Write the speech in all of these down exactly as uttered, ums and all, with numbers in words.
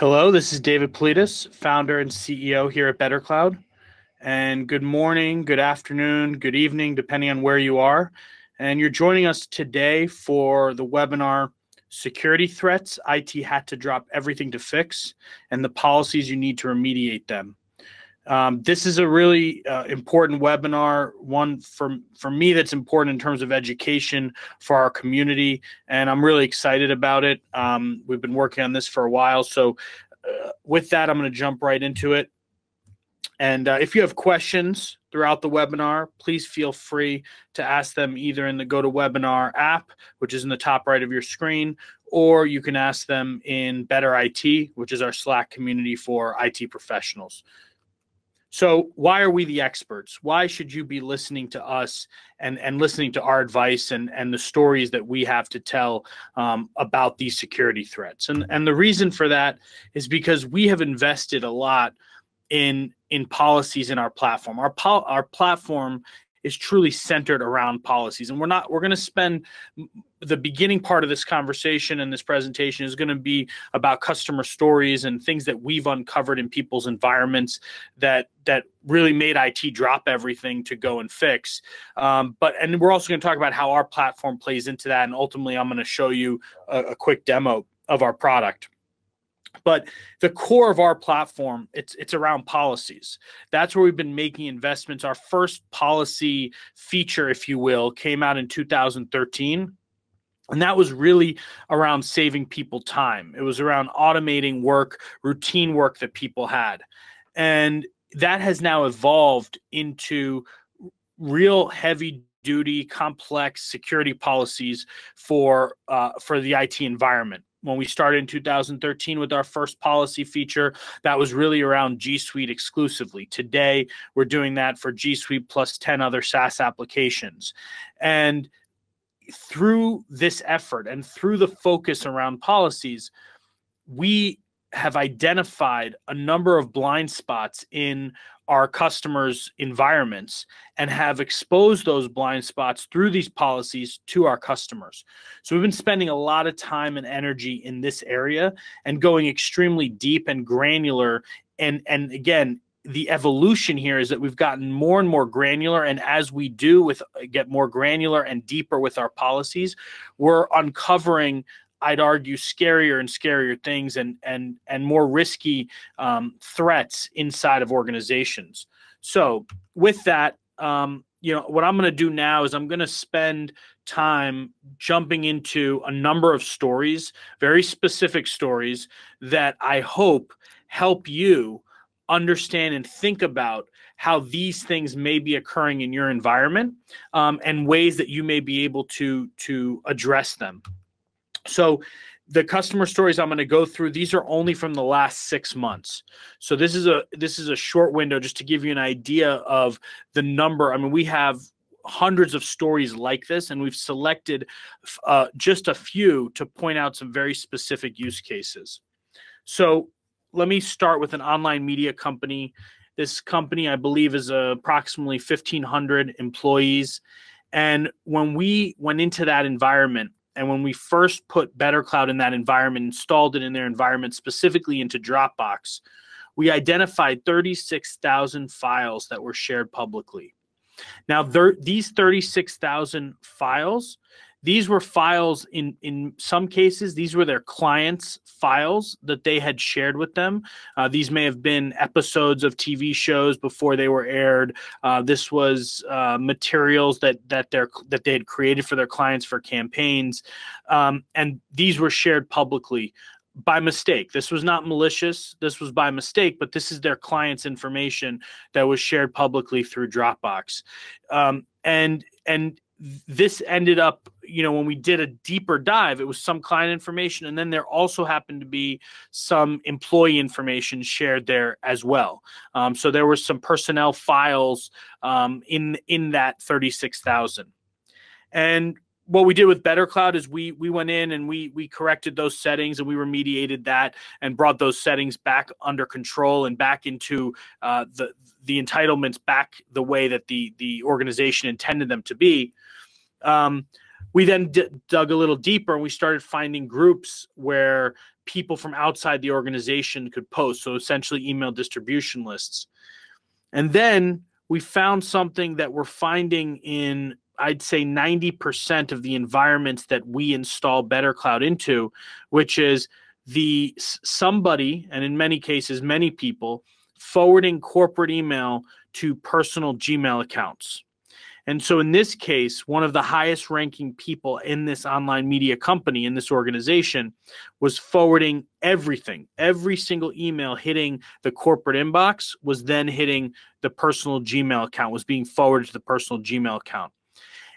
Hello, this is David Politis, founder and C E O here at BetterCloud. And good morning, good afternoon, good evening, depending on where you are. And you're joining us today for the webinar, Security Threats, I T Had to Drop Everything to Fix, and the Policies You Need to Remediate Them. Um, this is a really uh, important webinar, one for, for me that's important in terms of education for our community, and I'm really excited about it. Um, we've been working on this for a while, so uh, with that, I'm going to jump right into it. And uh, if you have questions throughout the webinar, please feel free to ask them either in the GoToWebinar app, which is in the top right of your screen, or you can ask them in Better I T, which is our Slack community for I T professionals. So why are we the experts? Why should you be listening to us and, and listening to our advice and, and the stories that we have to tell um, about these security threats? And, and the reason for that is because we have invested a lot in, in policies in our platform. Our, pol our platform is truly centered around policies. And we're not, we're going to spend the beginning part of this conversation and this presentation is going to be about customer stories and things that we've uncovered in people's environments that, that really made I T drop everything to go and fix. Um, but, and we're also going to talk about how our platform plays into that. And ultimately I'm going to show you a, a quick demo of our product. But the core of our platform, it's it's around policies. That's where we've been making investments. Our first policy feature, if you will, came out in two thousand thirteen. And that was really around saving people time. It was around automating work, routine work that people had. And that has now evolved into real heavy duty, complex security policies for uh, for the I T environment. When we started in two thousand thirteen with our first policy feature, that was really around G Suite exclusively. Today, we're doing that for G Suite plus ten other SaaS applications. And through this effort and through the focus around policies, we have identified a number of blind spots in our customers' environments and have exposed those blind spots through these policies to our customers. So we've been spending a lot of time and energy in this area and going extremely deep and granular. And, and again, the evolution here is that we've gotten more and more granular. And as we do with get more granular and deeper with our policies, we're uncovering, I'd argue, scarier and scarier things and and and more risky um, threats inside of organizations. So with that, um, you know, what I'm going to do now is I'm going to spend time jumping into a number of stories, very specific stories that I hope help you understand and think about how these things may be occurring in your environment um, and ways that you may be able to to address them. So the customer stories I'm going to go through, these are only from the last six months. So this is a this is a short window just to give you an idea of the number. I mean, we have hundreds of stories like this, and we've selected uh, just a few to point out some very specific use cases. So let me start with an online media company. This company, I believe, is uh, approximately fifteen hundred employees. And when we went into that environment, and when we first put BetterCloud in that environment, installed it in their environment, specifically into Dropbox, we identified thirty-six thousand files that were shared publicly. Now, there, these thirty-six thousand files, these were files in, in some cases, these were their clients' files that they had shared with them. Uh, these may have been episodes of T V shows before they were aired. Uh, this was uh, materials that that, their, that they had created for their clients for campaigns. Um, and these were shared publicly by mistake. This was not malicious. This was by mistake, but this is their clients' information that was shared publicly through Dropbox. Um, and and this ended up, you know, when we did a deeper dive, it was some client information. And then there also happened to be some employee information shared there as well. Um, so there were some personnel files um, in, in that thirty-six thousand. And what we did with BetterCloud is we we went in and we we corrected those settings and we remediated that and brought those settings back under control and back into uh, the the entitlements back the way that the the organization intended them to be. Um, We then d dug a little deeper, and we started finding groups where people from outside the organization could post, so essentially email distribution lists. And then we found something that we're finding in, I'd say, ninety percent of the environments that we install BetterCloud into, which is the somebody, and in many cases, many people, forwarding corporate email to personal Gmail accounts. And so in this case, one of the highest ranking people in this online media company, in this organization, was forwarding everything. Every single email hitting the corporate inbox was then hitting the personal Gmail account, was being forwarded to the personal Gmail account.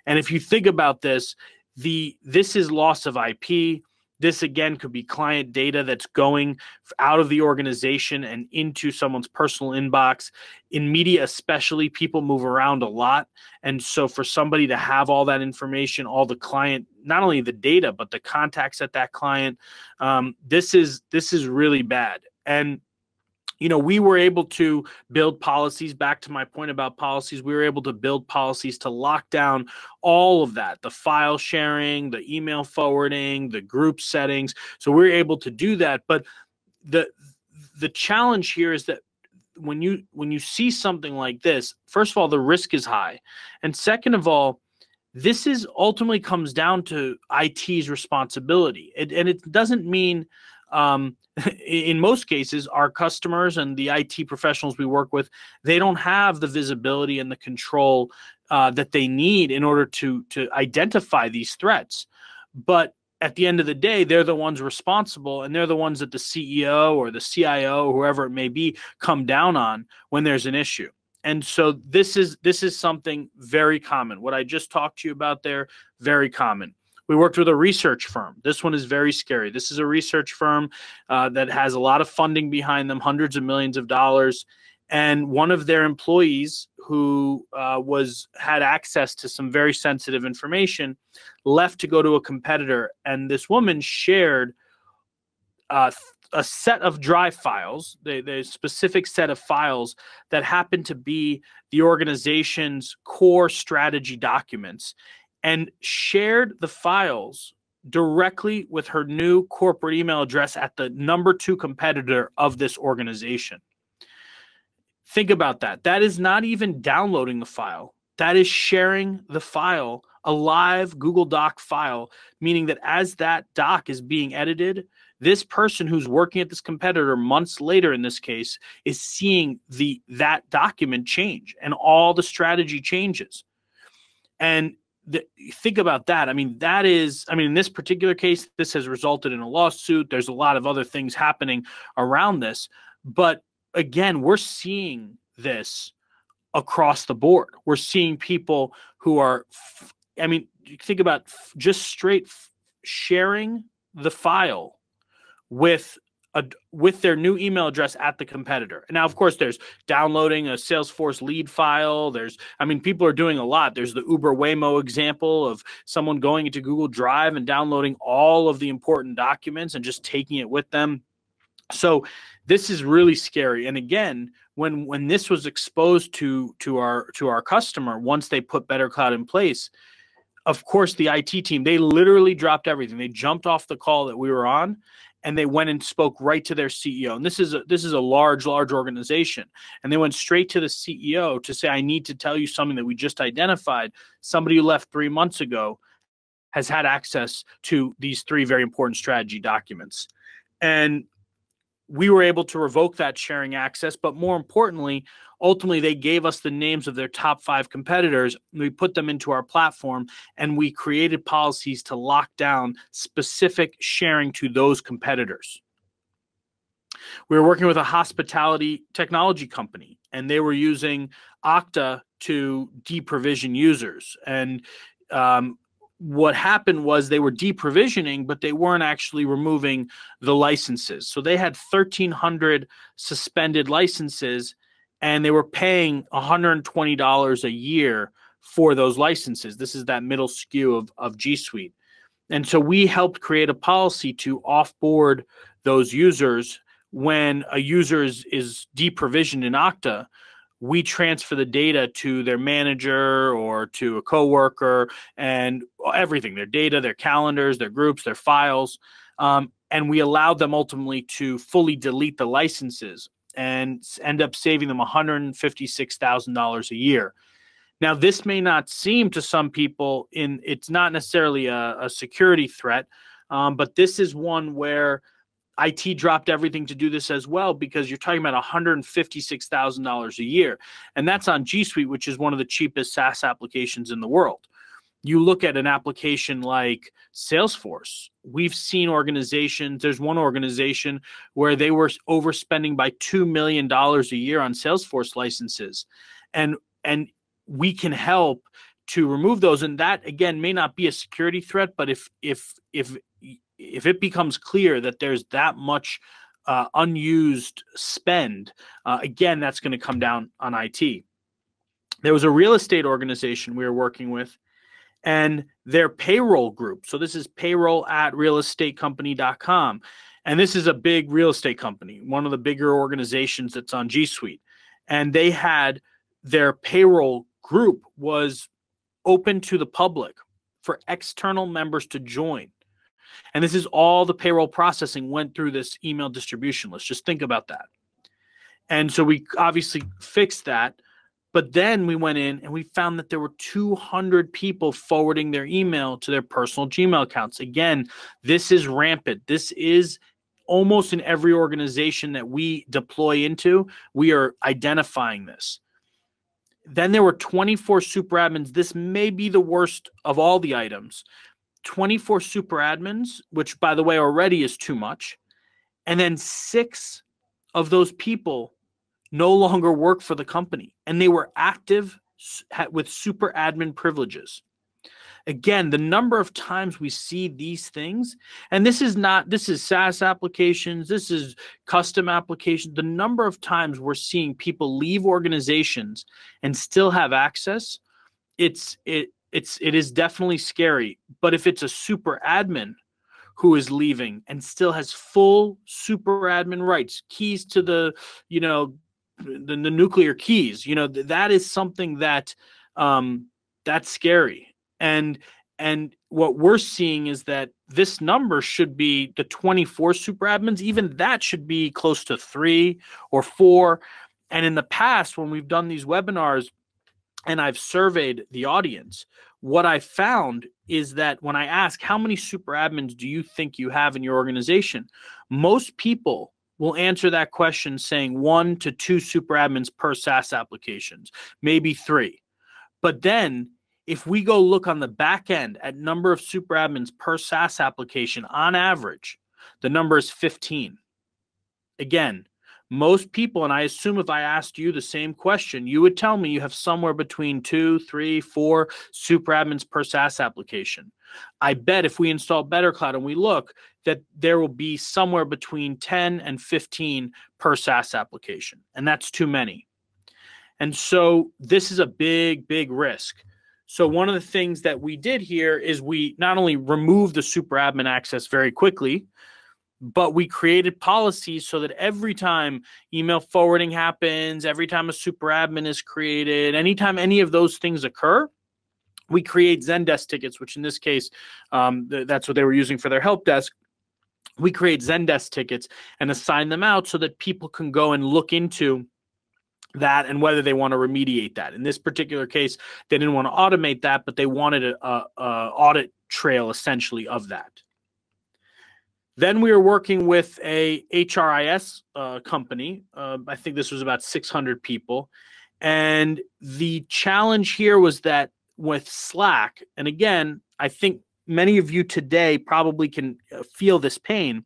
And if you think about this, the this is loss of I P. This, again, could be client data that's going out of the organization and into someone's personal inbox. In media especially, people move around a lot. And so for somebody to have all that information, all the client, not only the data, but the contacts at that client, um, this is this is really bad. And you know, we were able to build policies, back to my point about policies, we were able to build policies to lock down all of that, the file sharing, the email forwarding, the group settings. So we were able to do that. But the the challenge here is that when you when you see something like this, first of all, the risk is high. And second of all, this is ultimately comes down to I T's responsibility. It, and it doesn't mean Um, in most cases, our customers and the I T professionals we work with, they don't have the visibility and the control uh, that they need in order to, to identify these threats. But at the end of the day, they're the ones responsible, and they're the ones that the C E O or the C I O, or whoever it may be, come down on when there's an issue. And so this is, this is something very common. What I just talked to you about there, very common. We worked with a research firm. This one is very scary. This is a research firm uh, that has a lot of funding behind them, hundreds of millions of dollars. And one of their employees who uh, was had access to some very sensitive information left to go to a competitor. And this woman shared uh, a set of drive files, the, the specific set of files that happened to be the organization's core strategy documents, and shared the files directly with her new corporate email address at the number two competitor of this organization. Think about that. That is not even downloading the file. That is sharing the file, a live Google Doc file, meaning that as that doc is being edited, this person who's working at this competitor months later in this case is seeing the that document change and all the strategy changes. And The, think about that. I mean, that is, I mean, in this particular case, this has resulted in a lawsuit. There's a lot of other things happening around this. But again, we're seeing this across the board. We're seeing people who are, I mean, think about just straight sharing the file with A, with their new email address at the competitor. Now, of course, there's downloading a Salesforce lead file. There's, I mean, people are doing a lot. There's the Uber Waymo example of someone going into Google Drive and downloading all of the important documents and just taking it with them. So this is really scary. And again, when when this was exposed to to our to our customer, once they put BetterCloud in place, of course, the I T team, they literally dropped everything. They jumped off the call that we were on, and they went and spoke right to their C E O. And this is a, this is a large, large organization. And they went straight to the C E O to say, I need to tell you something that we just identified. Somebody who left three months ago has had access to these three very important strategy documents. And we were able to revoke that sharing access. But more importantly, ultimately, they gave us the names of their top five competitors. We put them into our platform, and we created policies to lock down specific sharing to those competitors. We were working with a hospitality technology company, and they were using Okta to deprovision users. And um, what happened was they were deprovisioning, but they weren't actually removing the licenses. So they had thirteen hundred suspended licenses, and they were paying one hundred twenty dollars a year for those licenses. This is that middle S K U of, of G Suite. And so we helped create a policy to offboard those users when a user is, is deprovisioned in Okta. we transfer the data to their manager or to a coworker, and everything, their data, their calendars, their groups, their files. Um, and we allowed them ultimately to fully delete the licenses and end up saving them one hundred fifty-six thousand dollars a year. Now, this may not seem to some people, in it's not necessarily a, a security threat, um, but this is one where I T dropped everything to do this as well, because you're talking about one hundred fifty-six thousand dollars a year. And that's on G Suite, which is one of the cheapest SaaS applications in the world. You look at an application like Salesforce, we've seen organizations, there's one organization where they were overspending by two million dollars a year on Salesforce licenses. And, and we can help to remove those. And that, again, may not be a security threat, but if, if, if, if it becomes clear that there's that much uh, unused spend, uh, again, that's going to come down on I T. There was a real estate organization we were working with, and their payroll group. So this is payroll at real estate company dot com. And this is a big real estate company, one of the bigger organizations that's on G Suite. And they had their payroll group was open to the public for external members to join. And this is all the payroll processing went through this email distribution list. Just think about that. And so we obviously fixed that. But then we went in and we found that there were two hundred people forwarding their email to their personal Gmail accounts. Again, this is rampant. This is almost in every organization that we deploy into. We are identifying this. Then there were twenty-four super admins. This may be the worst of all the items. twenty-four super admins, which, by the way, already is too much. And then six of those people no longer work for the company, and they were active with super admin privileges. Again, the number of times we see these things, and this is not, this is SaaS applications, this is custom applications. The number of times we're seeing people leave organizations and still have access, it's, it, It's it is definitely scary. But if it's a super admin who is leaving and still has full super admin rights, keys to the, you know, the, the nuclear keys, you know, th that is something that um, that's scary. And and what we're seeing is that this number should be the twenty-four super admins. Even that should be close to three or four. And in the past, when we've done these webinars, and I've surveyed the audience, what I found is that when I ask, how many super admins do you think you have in your organization? Most people will answer that question saying one to two super admins per SaaS applications, maybe three. But then if we go look on the back end at number of super admins per SaaS application, on average, the number is fifteen. Again, most people, and I assume if I asked you the same question, you would tell me you have somewhere between two, three, four super admins per SaaS application. I bet if we install BetterCloud and we look, that there will be somewhere between ten and fifteen per SaaS application, and that's too many. And so this is a big, big risk. So one of the things that we did here is we not only removed the super admin access very quickly, but we created policies so that every time email forwarding happens, every time a super admin is created, anytime any of those things occur, we create Zendesk tickets, which in this case, um, th that's what they were using for their help desk. We create Zendesk tickets and assign them out so that people can go and look into that and whether they want to remediate that. In this particular case, they didn't want to automate that, but they wanted a, a, a audit trail essentially of that. Then we were working with a H R I S uh, company. Uh, I think this was about six hundred people. And the challenge here was that with Slack, and again, I think many of you today probably can feel this pain,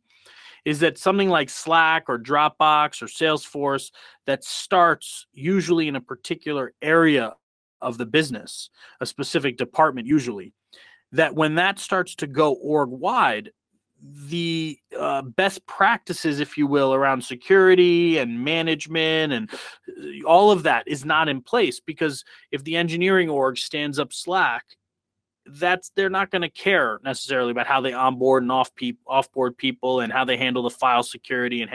is that something like Slack or Dropbox or Salesforce that starts usually in a particular area of the business, a specific department usually, that when that starts to go org-wide, the uh, best practices, if you will, around security and management and all of that is not in place, because if the engineering org stands up Slack, that's they're not going to care necessarily about how they onboard and off pe- offboard people and how they handle the file security. And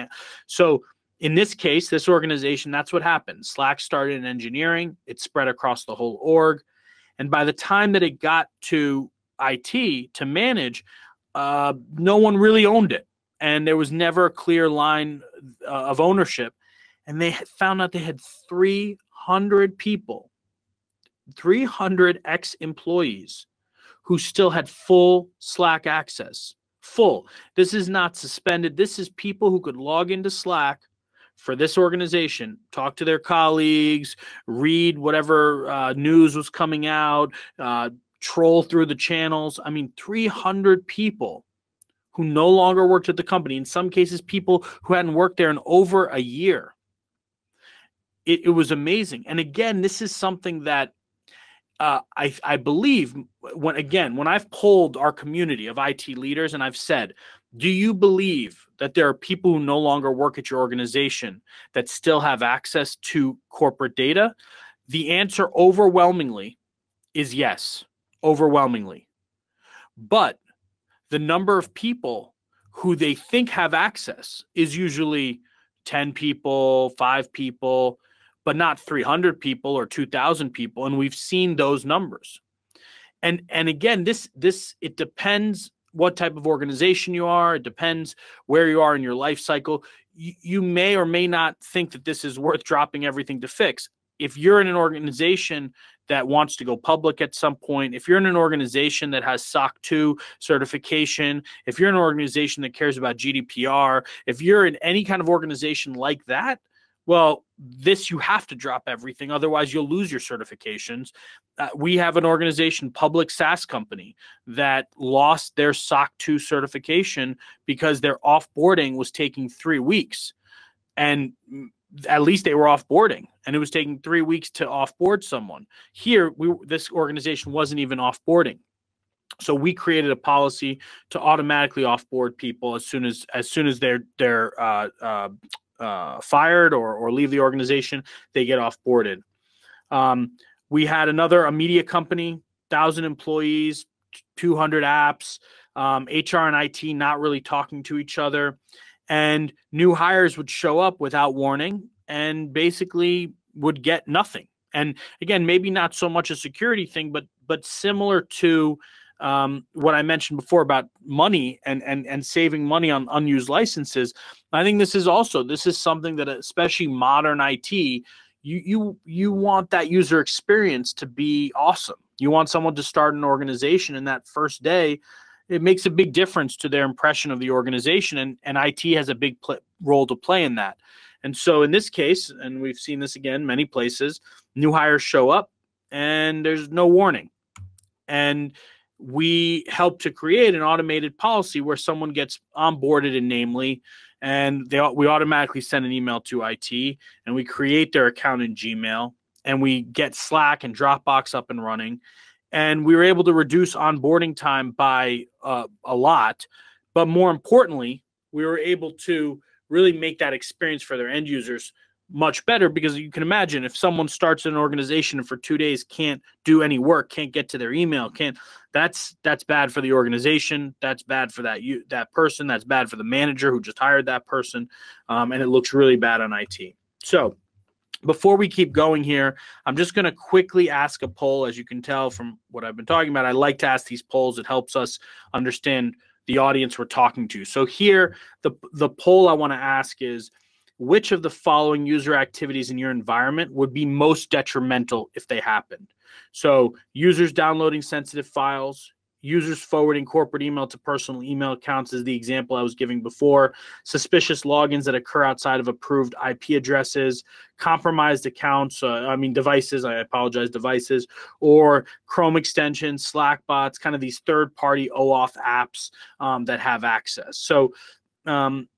so In this case, this organization, that's what happened. Slack started in engineering. It spread across the whole org. And by the time that it got to I T to manage, uh, no one really owned it. And there was never a clear line uh, of ownership. And they found out they had three hundred people, three hundred ex-employees who still had full Slack access. Full. This is not suspended. This is people who could log into Slack for this organization, talk to their colleagues, read whatever uh, news was coming out, uh, troll through the channels. I mean, three hundred people who no longer worked at the company, in some cases people who hadn't worked there in over a year. It, it was amazing. And again, this is something that uh, I, I believe when, again, when I've polled our community of I T leaders and I've said, do you believe that there are people who no longer work at your organization that still have access to corporate data? The answer overwhelmingly is yes, overwhelmingly. But the number of people who they think have access is usually ten people, five people, but not three hundred people or two thousand people. And we've seen those numbers. And, and again, this, this, it depends what type of organization you are. It depends where you are in your life cycle. You, you may or may not think that this is worth dropping everything to fix. If you're in an organization that wants to go public at some point, if you're in an organization that has S O C two certification, if you're in an organization that cares about G D P R, if you're in any kind of organization like that, well, this, you have to drop everything. Otherwise, you'll lose your certifications. Uh, we have an organization, public SaaS company, that lost their S O C two certification because their offboarding was taking three weeks. And at least they were offboarding, and it was taking three weeks to offboard someone. Here, we, this organization wasn't even offboarding. So we created a policy to automatically offboard people as soon as as soon as they're they're uh, uh, uh, fired or or leave the organization, they get offboarded. Um, we had another a media company, one thousand employees, two hundred apps, um, H R and I T not really talking to each other. And new hires would show up without warning and basically would get nothing. And again, maybe not so much a security thing, but but similar to um, what I mentioned before about money and, and, and saving money on unused licenses. I think this is also, this is something that especially modern I T, you, you, you want that user experience to be awesome. You want someone to start an organization in that first day. It makes a big difference to their impression of the organization, and, and I T has a big play, role to play in that. And so in this case, and we've seen this again many places, new hires show up and there's no warning. And we help to create an automated policy where someone gets onboarded in Namely, and they, we automatically send an email to I T, and we create their account in Gmail, and we get Slack and Dropbox up and running. And we were able to reduce onboarding time by uh, a lot. But more importantly, we were able to really make that experience for their end users much better, because you can imagine if someone starts an organization and for two days can't do any work, can't get to their email, can't, that's that's bad for the organization. That's bad for that you, that person. That's bad for the manager who just hired that person. Um, and it looks really bad on I T. So before we keep going here, I'm just going to quickly ask a poll. As you can tell from what I've been talking about, I like to ask these polls. It helps us understand the audience we're talking to. So here, the, the poll I want to ask is, which of the following user activities in your environment would be most detrimental if they happened? So users downloading sensitive files, users forwarding corporate email to personal email accounts is the example I was giving before, suspicious logins that occur outside of approved I P addresses, compromised accounts, uh, I mean devices, I apologize, devices, or Chrome extensions, Slack bots, kind of these third-party OAuth apps um, that have access. So um,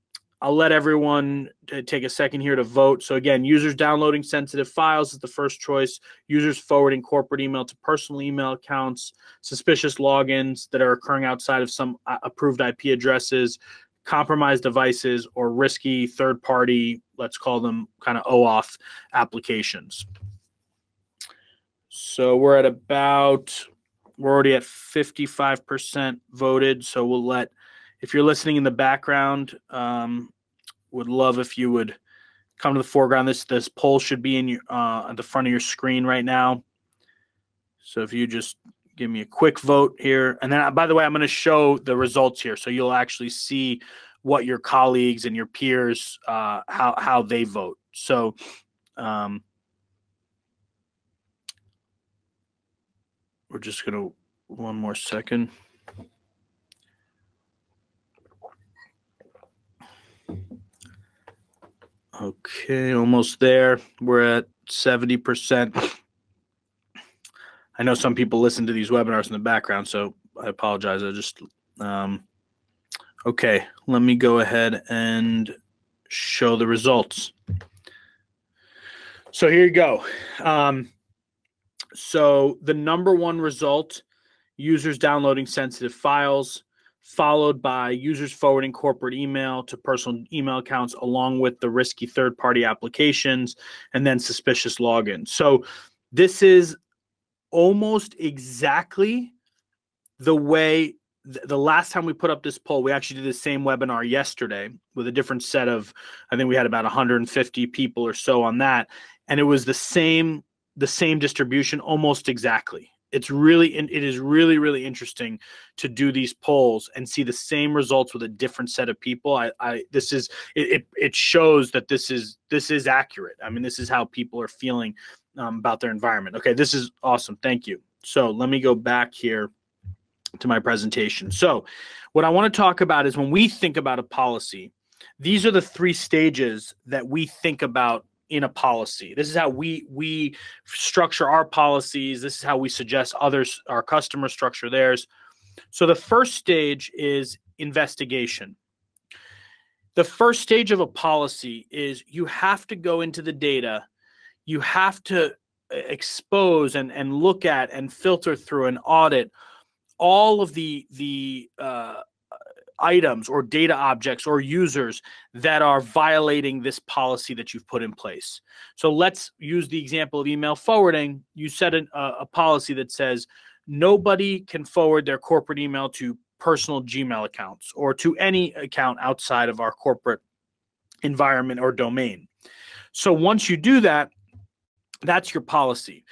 I'll let everyone take a second here to vote. So again, users downloading sensitive files is the first choice. Users forwarding corporate email to personal email accounts, suspicious logins that are occurring outside of some approved I P addresses, compromised devices, or risky third-party, let's call them kind of OAuth applications. So we're at about, we're already at fifty-five percent voted. So we'll let, if you're listening in the background, um, would love if you would come to the foreground. This this poll should be in your, uh, at the front of your screen right now. So if you just give me a quick vote here. And then, by the way, I'm going to show the results here. So you'll actually see what your colleagues and your peers, uh, how, how they vote. So um, we're just going to one more second. Okay, almost there. We're at seventy percent. I know some people listen to these webinars in the background, so I apologize. I just, um, okay, let me go ahead and show the results. So here you go. Um, so the number one result, users downloading sensitive files, followed by users forwarding corporate email to personal email accounts, along with the risky third-party applications, and then suspicious logins. So this is almost exactly the way th the last time we put up this poll. We actually did the same webinar yesterday with a different set of, I think we had about one hundred fifty people or so on that. And it was the same, the same distribution, almost exactly. It's really, it is really, really interesting to do these polls and see the same results with a different set of people. I, I this is, it, it shows that this is, this is accurate. I mean, this is how people are feeling um, about their environment. Okay. This is awesome. Thank you. So let me go back here to my presentation. So what I want to talk about is when we think about a policy, these are the three stages that we think about in a policy. This is how we we structure our policies. This is how we suggest others, our customers, structure theirs. So the first stage is investigation. The first stage of a policy is you have to go into the data. You have to expose and, and look at and filter through and audit all of the, the uh, items or data objects or users that are violating this policy that you've put in place. So let's use the example of email forwarding. You set an, a, a policy that says nobody can forward their corporate email to personal Gmail accounts or to any account outside of our corporate environment or domain. So once you do that, that's your policy.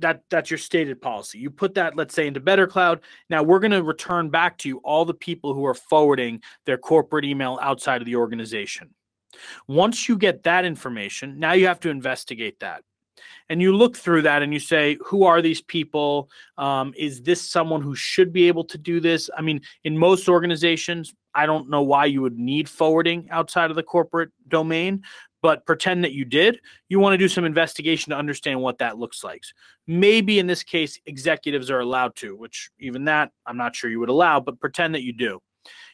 That, that's your stated policy. You put that, let's say, into BetterCloud. Now we're going to return back to you all the people who are forwarding their corporate email outside of the organization. Once you get that information, now you have to investigate that. And you look through that and you say, who are these people? Um, is this someone who should be able to do this? I mean, in most organizations, I don't know why you would need forwarding outside of the corporate domain, but pretend that you did. You want to do some investigation to understand what that looks like. Maybe in this case, executives are allowed to, which even that I'm not sure you would allow, but pretend that you do.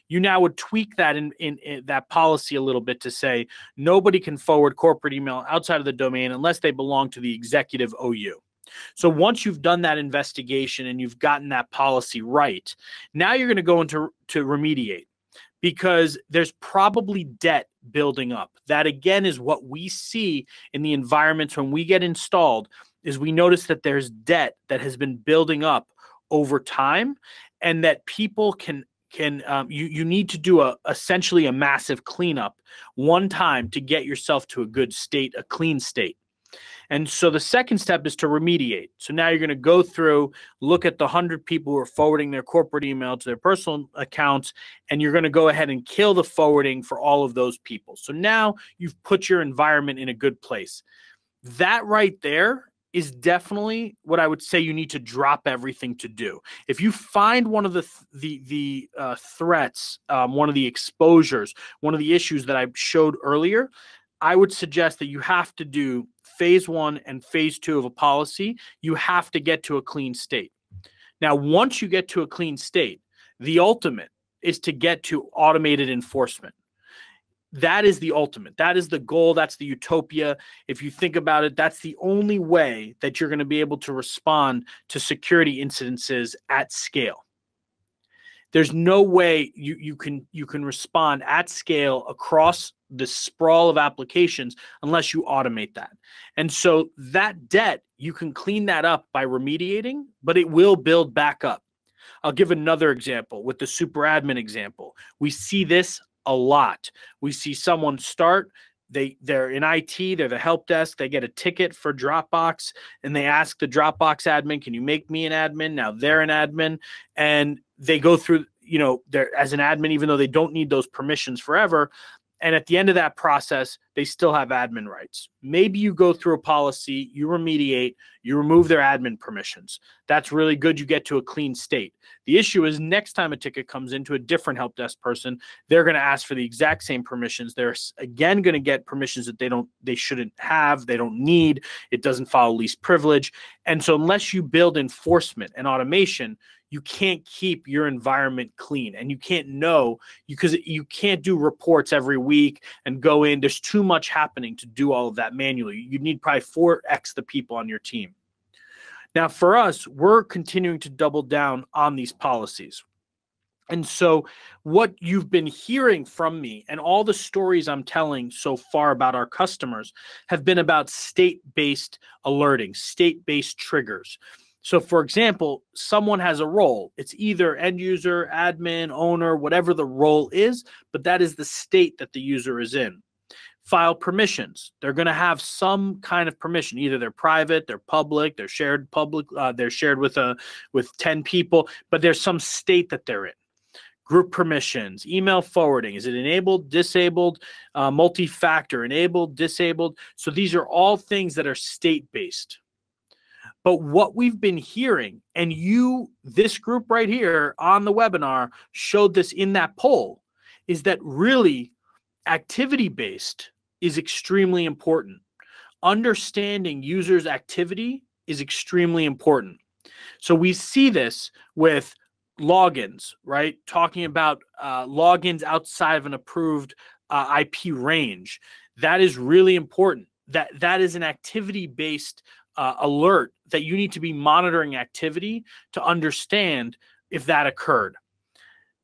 You now would tweak that in, in, in that policy a little bit to say, nobody can forward corporate email outside of the domain unless they belong to the executive O U. So once you've done that investigation and you've gotten that policy right, now you're going to go into to remediate, because there's probably debt building up. That again is what we see in the environments when we get installed, is we notice that there's debt that has been building up over time, and that people can can um, you you need to do a essentially a massive cleanup one time to get yourself to a good state, a clean state. And so the second step is to remediate. So now you're going to go through, look at the one hundred people who are forwarding their corporate email to their personal accounts, and you're going to go ahead and kill the forwarding for all of those people. So now you've put your environment in a good place. That right there is definitely what I would say you need to drop everything to do. If you find one of the th the the uh, threats, um, one of the exposures, one of the issues that I showed earlier, I would suggest that you have to do phase one and phase two of a policy. You have to get to a clean state. Now, once you get to a clean state, the ultimate is to get to automated enforcement. That is the ultimate. That is the goal. That's the utopia. If you think about it, that's the only way that you're going to be able to respond to security incidences at scale. There's no way you, you can you can respond at scale across the sprawl of applications unless you automate that. And so that debt, you can clean that up by remediating, but it will build back up. I'll give another example with the super admin example. We see this a lot. We see someone start, They, they're in I T, they're the help desk, they get a ticket for Dropbox, and they ask the Dropbox admin, can you make me an admin? Now they're an admin, and they go through, you know, they're as an admin, even though they don't need those permissions forever. And at the end of that process, they still have admin rights. Maybe you go through a policy, you remediate, you remove their admin permissions. That's really good. You get to a clean state. The issue is next time a ticket comes into a different help desk person, they're going to ask for the exact same permissions. They're again going to get permissions that they don't, they shouldn't have, they don't need. It doesn't follow least privilege. And so unless you build enforcement and automation, you can't keep your environment clean, and you can't know, because you can't do reports every week and go in. There's too much happening to do all of that manually. You need probably four X the people on your team. Now for us, we're continuing to double down on these policies. And so what you've been hearing from me and all the stories I'm telling so far about our customers have been about state-based alerting, state-based triggers. So for example, someone has a role. It's either end user, admin, owner, whatever the role is, but that is the state that the user is in. File permissions. They're going to have some kind of permission. Either they're private, they're public, they're shared public, uh, they're shared with a with ten people, but there's some state that they're in. Group permissions, email forwarding. Is it enabled, disabled, uh, multi-factor, enabled, disabled? So these are all things that are state-based. But what we've been hearing, and you, this group right here on the webinar showed this in that poll, is that really activity-based is extremely important. Understanding users' activity is extremely important. So we see this with logins, right? Talking about uh, logins outside of an approved uh, I P range. That is really important. That, that is an activity-based Uh, alert that you need to be monitoring activity to understand if that occurred.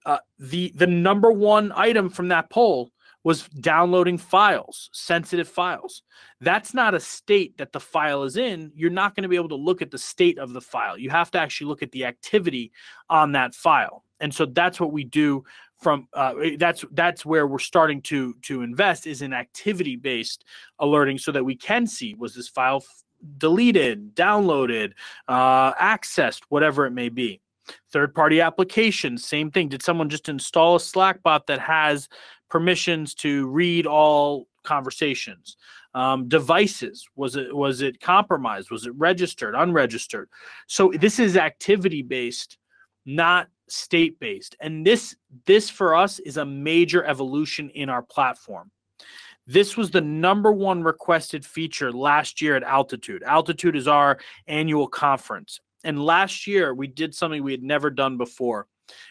Uh, the, the number one item from that poll was downloading files, sensitive files. That's not a state that the file is in. You're not going to be able to look at the state of the file. You have to actually look at the activity on that file. And so that's what we do from, uh, that's, that's where we're starting to, to invest, is in activity-based alerting, so that we can see, was this file deleted, downloaded, uh, accessed, whatever it may be. Third-party applications, same thing. Did someone just install a Slack bot that has permissions to read all conversations? Um, devices, was it, was it compromised? Was it registered, unregistered? So this is activity-based, not state-based. And this, this for us is a major evolution in our platform. This was the number one requested feature last year at Altitude. Altitude is our annual conference. And last year, we did something we had never done before,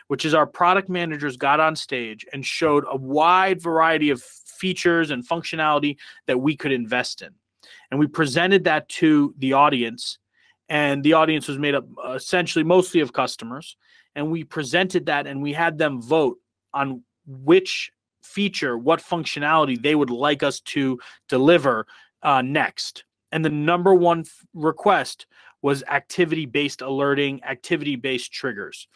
which is our product managers got on stage and showed a wide variety of features and functionality that we could invest in. And we presented that to the audience. And the audience was made up essentially mostly of customers. And we presented that, and we had them vote on which feature, what functionality they would like us to deliver uh, next. And the number one request was activity-based alerting, activity-based triggers.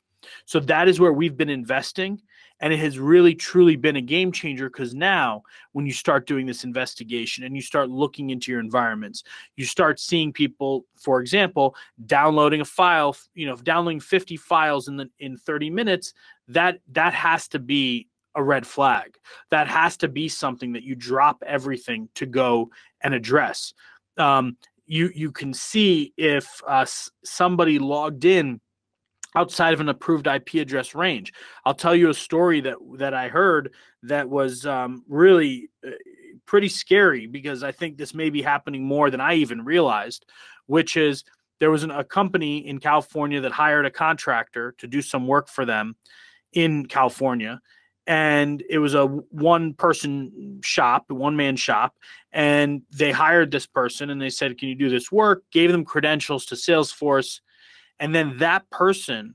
So that is where we've been investing. And it has really, truly been a game changer, because now when you start doing this investigation and you start looking into your environments, you start seeing people, for example, downloading a file, you know, downloading fifty files in, the, in thirty minutes, that, that has to be a red flag. That has to be something that you drop everything to go and address. Um, you, you can see if uh, somebody logged in outside of an approved I P address range. I'll tell you a story that, that I heard that was um, really uh, pretty scary, because I think this may be happening more than I even realized, which is there was an, a company in California that hired a contractor to do some work for them in California. And it was a one-person shop, a one-man shop, and they hired this person, and they said, can you do this work? Gave them credentials to Salesforce, and then that person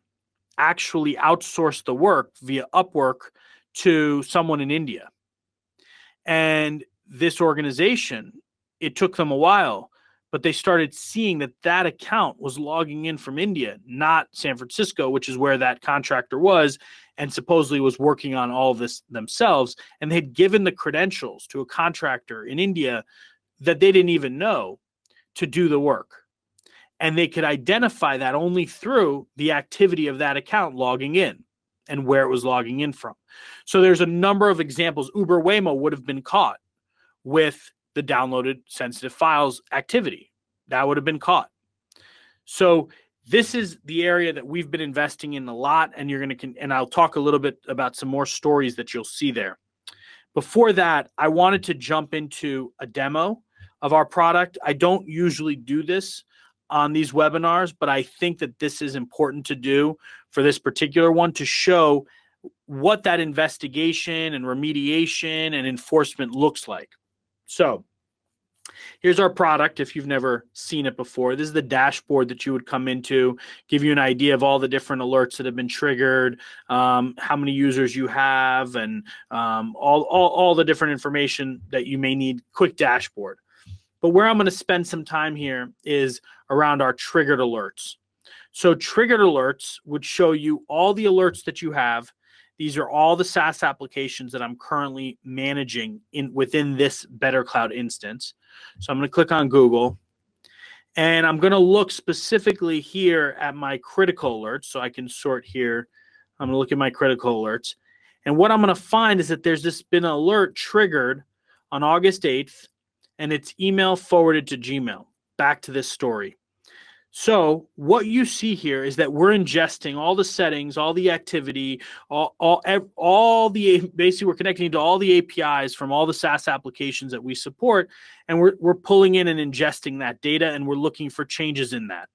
actually outsourced the work via Upwork to someone in India. And this organization, it took them a while, but they started seeing that that account was logging in from India, not San Francisco, which is where that contractor was and supposedly was working on all this themselves. And they had given the credentials to a contractor in India that they didn't even know to do the work. And they could identify that only through the activity of that account logging in and where it was logging in from. So there's a number of examples. Uber, Waymo would have been caught with the downloaded sensitive files activity. That would have been caught. So this is the area that we've been investing in a lot, and you're going to, and I'll talk a little bit about some more stories that you'll see there. Before that, I wanted to jump into a demo of our product. I don't usually do this on these webinars, but I think that this is important to do for this particular one to show what that investigation and remediation and enforcement looks like. So here's our product if you've never seen it before. This is the dashboard that you would come into, give you an idea of all the different alerts that have been triggered, um, how many users you have, and um, all, all, all the different information that you may need. Quick dashboard. But where I'm going to spend some time here is around our triggered alerts. So triggered alerts would show you all the alerts that you have. These are all the SaaS applications that I'm currently managing in within this BetterCloud instance. So I'm going to click on Google, and I'm going to look specifically here at my critical alerts. So I can sort here. I'm going to look at my critical alerts. And what I'm going to find is that there's this been an alert triggered on August eighth, and it's email forwarded to Gmail. Back to this story. So what you see here is that we're ingesting all the settings, all the activity, all, all, all the, basically we're connecting to all the A P Is from all the SaaS applications that we support, and we're, we're pulling in and ingesting that data, and we're looking for changes in that.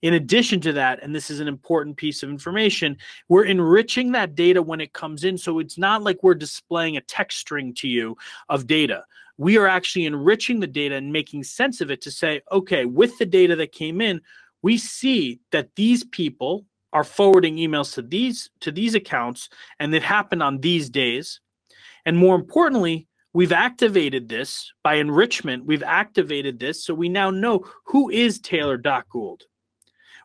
In addition to that, and this is an important piece of information, we're enriching that data when it comes in. So it's not like we're displaying a text string to you of data. We are actually enriching the data and making sense of it to say, okay, with the data that came in, we see that these people are forwarding emails to these, to these accounts, and it happened on these days. And more importantly, we've activated this by enrichment. We've activated this. So we now know who is Taylor Doc Gould.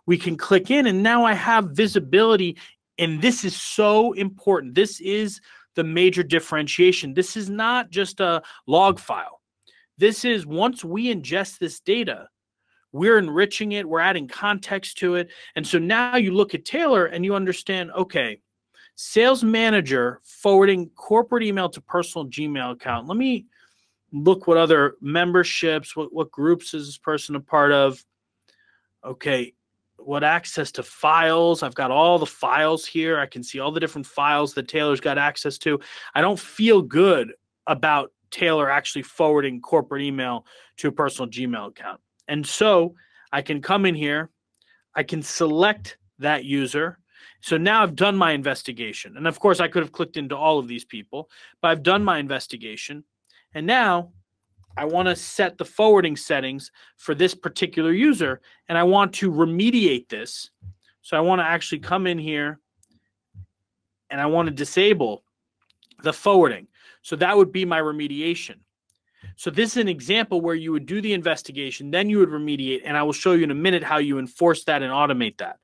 We can click in, and now I have visibility. And this is so important. This is the major differentiation. This is not just a log file. This is, once we ingest this data, we're enriching it, we're adding context to it. And so now you look at Taylor and you understand, okay, sales manager forwarding corporate email to personal Gmail account. Let me look what other memberships, what, what groups is this person a part of? Okay, what access to files. I've got all the files here. I can see all the different files that Taylor's got access to. I don't feel good about Taylor actually forwarding corporate email to a personal Gmail account. And so I can come in here. I can select that user. So now I've done my investigation. And of course, I could have clicked into all of these people, but I've done my investigation. And now I want to set the forwarding settings for this particular user, and I want to remediate this. So I want to actually come in here, and I want to disable the forwarding. So that would be my remediation. So this is an example where you would do the investigation, then you would remediate, and I will show you in a minute how you enforce that and automate that.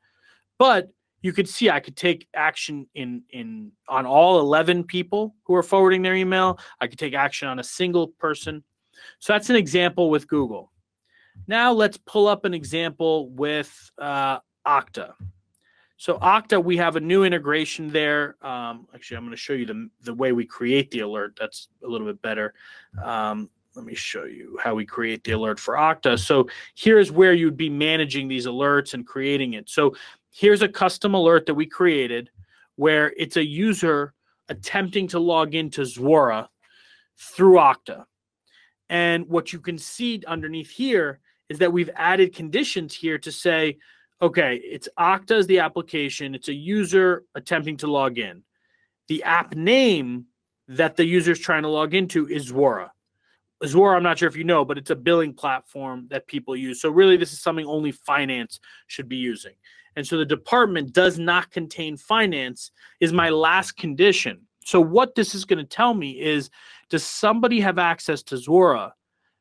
But you could see I could take action in, in on all eleven people who are forwarding their email. I could take action on a single person. So that's an example with Google. Now let's pull up an example with uh, Okta. So Okta, we have a new integration there. Um, actually, I'm going to show you the, the way we create the alert. That's a little bit better. Um, let me show you how we create the alert for Okta. So here's where you'd be managing these alerts and creating it. So here's a custom alert that we created where it's a user attempting to log into Zuora through Okta. And what you can see underneath here is that we've added conditions here to say, okay, it's Okta is the application. It's a user attempting to log in. The app name that the user is trying to log into is Zuora. Zuora, I'm not sure if you know, but it's a billing platform that people use. So really, this is something only finance should be using. And so the department does not contain finance is my last condition. So what this is going to tell me is, does somebody have access to Zuora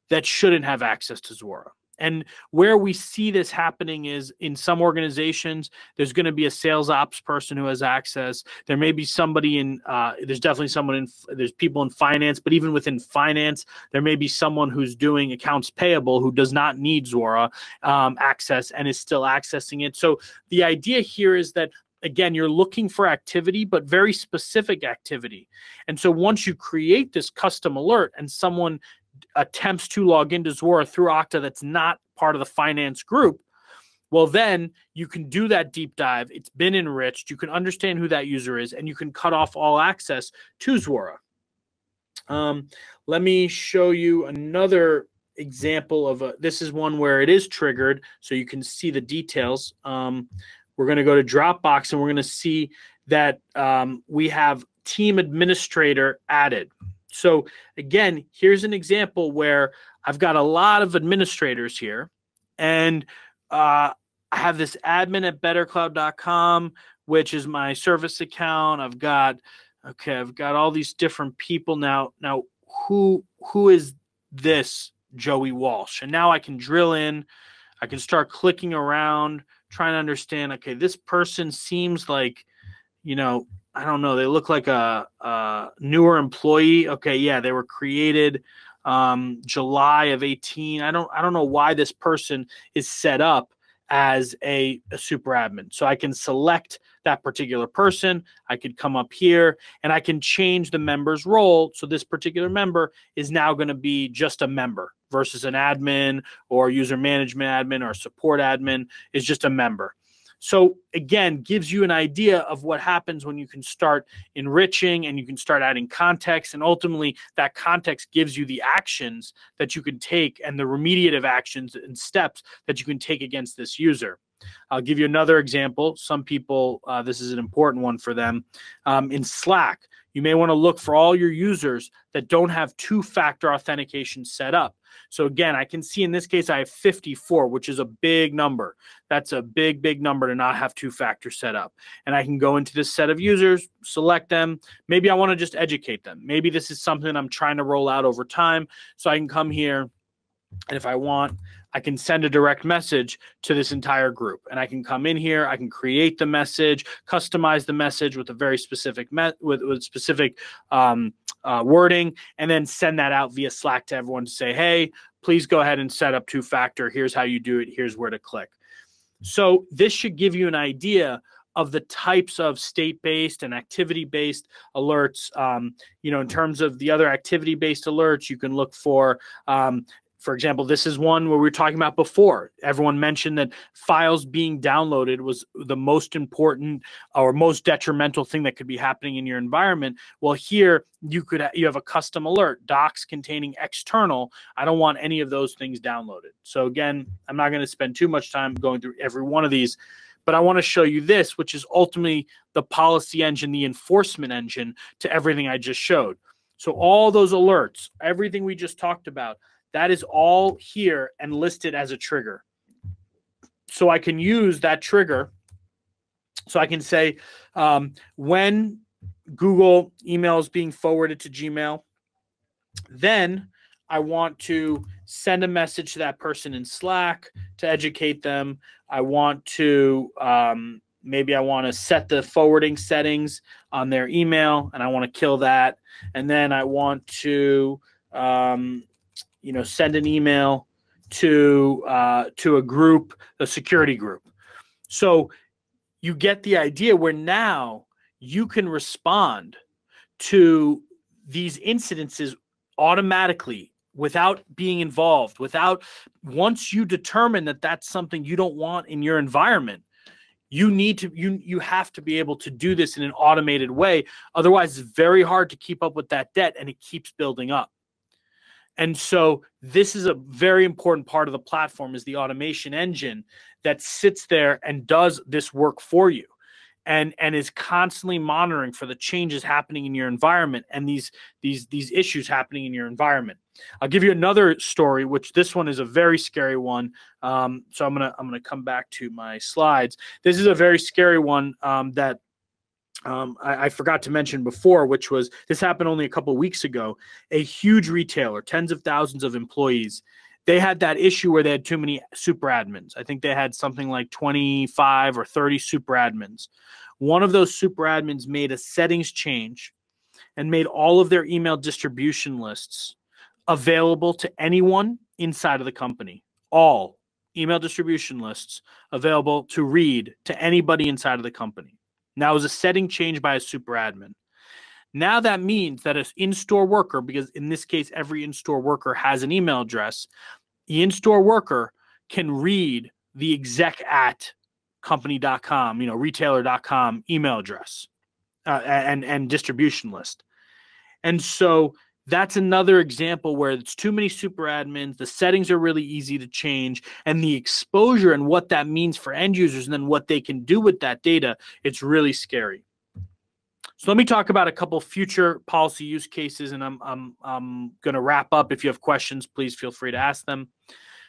that shouldn't have access to Zuora? And where we see this happening is in some organizations, there's going to be a sales ops person who has access. There may be somebody in, uh, there's definitely someone in, there's people in finance, but even within finance, there may be someone who's doing accounts payable who does not need Zuora um, access and is still accessing it. So the idea here is that, again, you're looking for activity, but very specific activity. And so once you create this custom alert and someone attempts to log into Zuora through Okta that's not part of the finance group, well, then you can do that deep dive. It's been enriched. You can understand who that user is, and you can cut off all access to Zuora. Um, let me show you another example of a, this is one where it is triggered, so you can see the details. Um, we're going to go to Dropbox, and we're going to see that um, we have team administrator added. So again, here's an example where I've got a lot of administrators here, and uh, I have this admin at better cloud dot com, which is my service account. I've got, okay, I've got all these different people now. Now, who who is this Joey Walsh? And now I can drill in. I can start clicking around, trying to understand, okay, this person seems like, you know, I don't know, they look like a, a newer employee. Okay, yeah, they were created um, July of eighteen. I don't, I don't know why this person is set up as a, a super admin. So I can select that particular person. I could come up here and I can change the member's role. So this particular member is now going to be just a member versus an admin or user management admin or support admin is just a member. So again, gives you an idea of what happens when you can start enriching and you can start adding context. And ultimately, that context gives you the actions that you can take and the remediative actions and steps that you can take against this user. I'll give you another example. Some people, uh, this is an important one for them. Um, in Slack, you may want to look for all your users that don't have two-factor authentication set up. So again, I can see in this case, I have fifty-four, which is a big number. That's a big, big number to not have two-factor set up. And I can go into this set of users, select them. Maybe I want to just educate them. Maybe this is something I'm trying to roll out over time. So I can come here, and if I want, I can send a direct message to this entire group. And I can come in here, I can create the message, customize the message with a very specific met with, with specific um, uh, wording, and then send that out via Slack to everyone to say, hey, please go ahead and set up two-factor. Here's how you do it. Here's where to click. So this should give you an idea of the types of state-based and activity-based alerts. Um, you know, in terms of the other activity-based alerts, you can look for um, for example, this is one where we were talking about before. Everyone mentioned that files being downloaded was the most important or most detrimental thing that could be happening in your environment. Well, here you could you have a custom alert, docs containing external. I don't want any of those things downloaded. So again, I'm not going to spend too much time going through every one of these, but I want to show you this, which is ultimately the policy engine, the enforcement engine to everything I just showed. So all those alerts, everything we just talked about, that is all here and listed as a trigger. So I can use that trigger. So I can say um, when Google email is being forwarded to Gmail, then I want to send a message to that person in Slack to educate them. I want to um, maybe I want to set the forwarding settings on their email, and I want to kill that. And then I want to um, you know, send an email to uh, to a group, a security group. So you get the idea where now you can respond to these incidences automatically without being involved, without once you determine that that's something you don't want in your environment. You need to you you have to be able to do this in an automated way. Otherwise, it's very hard to keep up with that debt, and it keeps building up. And so this is a very important part of the platform is the automation engine that sits there and does this work for you and, and is constantly monitoring for the changes happening in your environment and these, these, these issues happening in your environment. I'll give you another story, which this one is a very scary one. Um, so I'm gonna, I'm gonna come back to my slides. This is a very scary one um, that Um, I, I forgot to mention before, which was this happened only a couple of weeks ago. A huge retailer, tens of thousands of employees, they had that issue where they had too many super admins. I think they had something like twenty-five or thirty super admins. One of those super admins made a settings change and made all of their email distribution lists available to anyone inside of the company. All email distribution lists available to read to anybody inside of the company. Now it was a setting change by a super admin. Now that means that an in-store worker, because in this case, every in-store worker has an email address, the in-store worker can read the exec at company dot com, you know, retailer dot com email address uh, and, and distribution list. And so that's another example where it's too many super admins, the settings are really easy to change, and the exposure and what that means for end users and then what they can do with that data, it's really scary. So let me talk about a couple future policy use cases, and I'm, I'm, I'm going to wrap up. If you have questions, please feel free to ask them.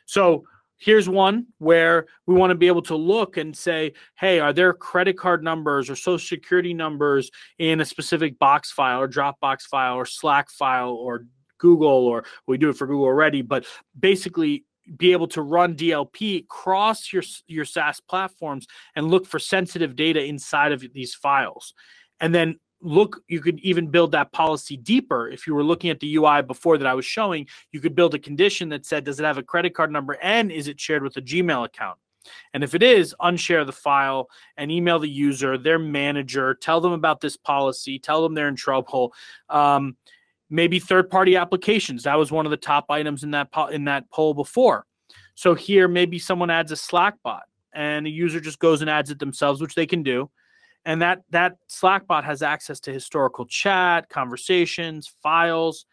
So here's one where we want to be able to look and say, hey, are there credit card numbers or social security numbers in a specific box file or Dropbox file or Slack file or Google, or we do it for Google already, but basically be able to run D L P across your, your SaaS platforms and look for sensitive data inside of these files. And then look, you could even build that policy deeper. If you were looking at the U I before that I was showing, you could build a condition that said, does it have a credit card number and is it shared with a Gmail account? And if it is, unshare the file and email the user, their manager, tell them about this policy, tell them they're in trouble. Um, maybe third-party applications. That was one of the top items in that, in that poll before. So here, maybe someone adds a Slack bot and a user just goes and adds it themselves, which they can do. And that, that Slack bot has access to historical chat, conversations, files,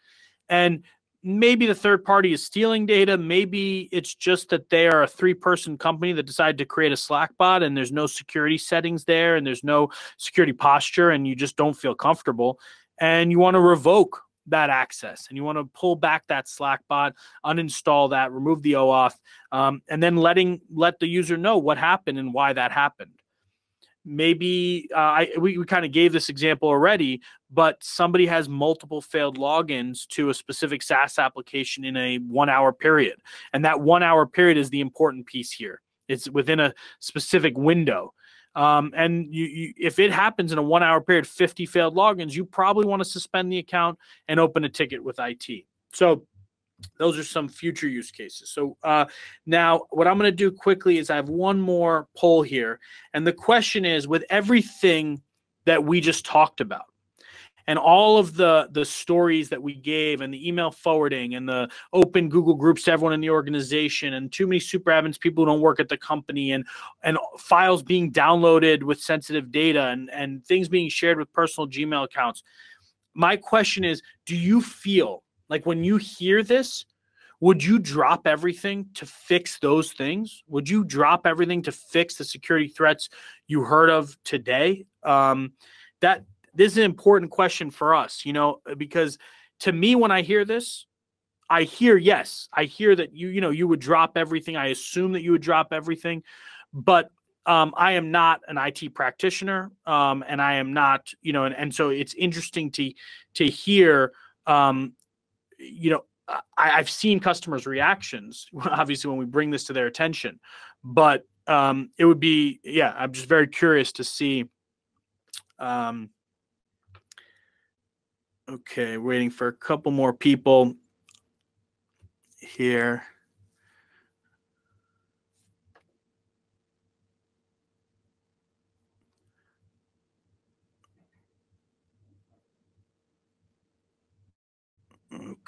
and maybe the third party is stealing data. Maybe it's just that they are a three-person company that decided to create a Slack bot and there's no security settings there and there's no security posture and you just don't feel comfortable and you want to revoke that access and you want to pull back that Slack bot, uninstall that, remove the O auth, um, and then letting let the user know what happened and why that happened. Maybe uh, I, we, we kind of gave this example already, but somebody has multiple failed logins to a specific SaaS application in a one-hour period. And that one-hour period is the important piece here. It's within a specific window. Um, and you, you, if it happens in a one-hour period, fifty failed logins, you probably want to suspend the account and open a ticket with I T. So those are some future use cases. So uh, now what I'm going to do quickly is I have one more poll here. And the question is, with everything that we just talked about and all of the, the stories that we gave and the email forwarding and the open Google groups to everyone in the organization and too many super admins, people who don't work at the company, and, and files being downloaded with sensitive data and, and things being shared with personal Gmail accounts, my question is, do you feel like when you hear this, would you drop everything to fix those things? Would you drop everything to fix the security threats you heard of today? Um, that this is an important question for us, you know, because to me, when I hear this, I hear, yes, I hear that you, you know, you would drop everything. I assume that you would drop everything, but Um, I am not an I T practitioner, um, and I am not, you know, and, and so it's interesting to, to hear, um, you know, I, I've seen customers' reactions, obviously, when we bring this to their attention, but um, it would be, yeah, I'm just very curious to see. Um, okay, waiting for a couple more people here.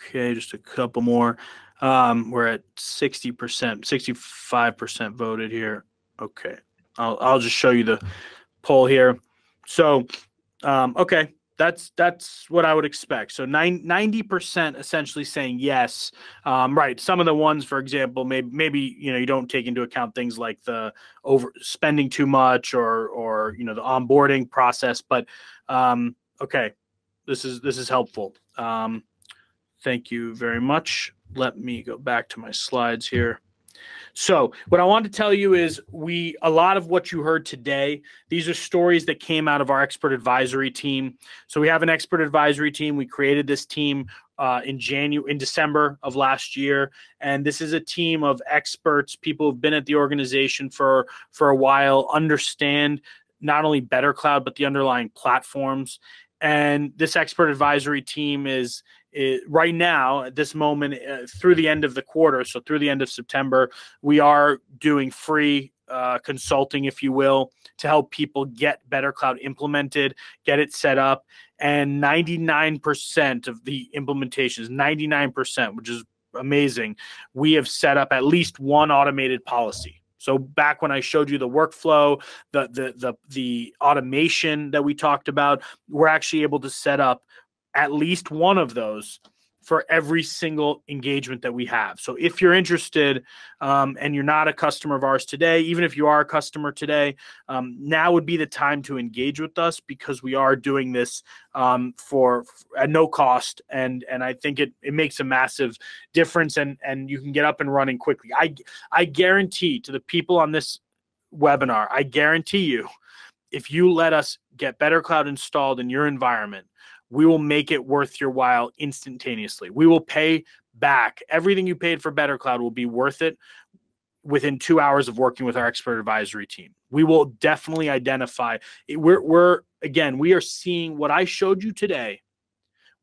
Okay, just a couple more. Um, we're at sixty percent, sixty-five percent voted here. Okay, I'll, I'll just show you the poll here. So, um, okay, that's that's what I would expect. So ninety percent essentially saying yes. Um, right, some of the ones, for example, maybe, maybe you know, you don't take into account things like the over spending too much or, or you know, the onboarding process. But, um, okay, this is, this is helpful. Um, Thank you very much. Let me go back to my slides here. So what I want to tell you is we a lot of what you heard today, these are stories that came out of our expert advisory team. So we have an expert advisory team. We created this team uh, in January, in December of last year. And this is a team of experts, people who've been at the organization for, for a while, understand not only BetterCloud, but the underlying platforms. And this expert advisory team is, is right now at this moment uh, through the end of the quarter. So through the end of September, we are doing free uh, consulting, if you will, to help people get BetterCloud implemented, get it set up. And ninety-nine percent of the implementations, ninety-nine percent, which is amazing, we have set up at least one automated policy. So back when I showed you the workflow, the, the, the, the automation that we talked about, we're actually able to set up at least one of those for every single engagement that we have. So if you're interested um, and you're not a customer of ours today, even if you are a customer today, um, now would be the time to engage with us, because we are doing this um, for at no cost. And, and I think it, it makes a massive difference, and, and you can get up and running quickly. I, I guarantee to the people on this webinar, I guarantee you, if you let us get BetterCloud installed in your environment, we will make it worth your while instantaneously. We will pay back. Everything you paid for BetterCloud will be worth it within two hours of working with our expert advisory team. We will definitely identify it. We're, we're, again, we are seeing what I showed you today.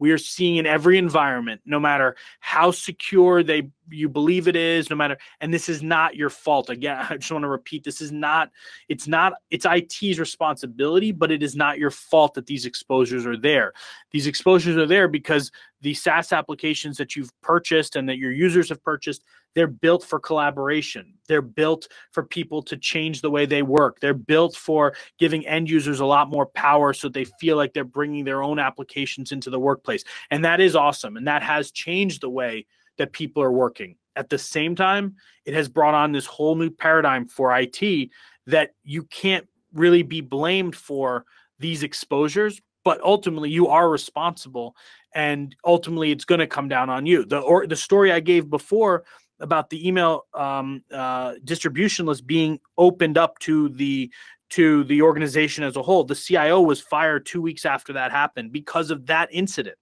We are seeing in every environment, no matter how secure they you believe it is, no matter, and this is not your fault. Again, I just want to repeat, this is not, it's not, it's I T's responsibility, but it is not your fault that these exposures are there. These exposures are there because the SaaS applications that you've purchased and that your users have purchased, they're built for collaboration. They're built for people to change the way they work. They're built for giving end users a lot more power so they feel like they're bringing their own applications into the workplace. And that is awesome. And that has changed the way that people are working. At the same time, it has brought on this whole new paradigm for I T that you can't really be blamed for these exposures, but ultimately you are responsible, and ultimately it's going to come down on you. The, or, the story I gave before about the email um, uh, distribution list being opened up to the to the organization as a whole. The C I O was fired two weeks after that happened because of that incident.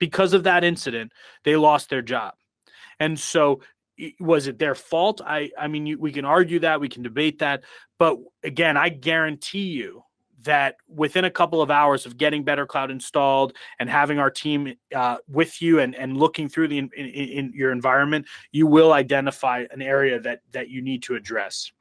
Because of that incident, they lost their job. And so was it their fault? I, I mean, you, we can argue that, we can debate that. But again, I guarantee you that within a couple of hours of getting BetterCloud installed and having our team uh, with you and, and looking through the in, in, in your environment, you will identify an area that, that you need to address.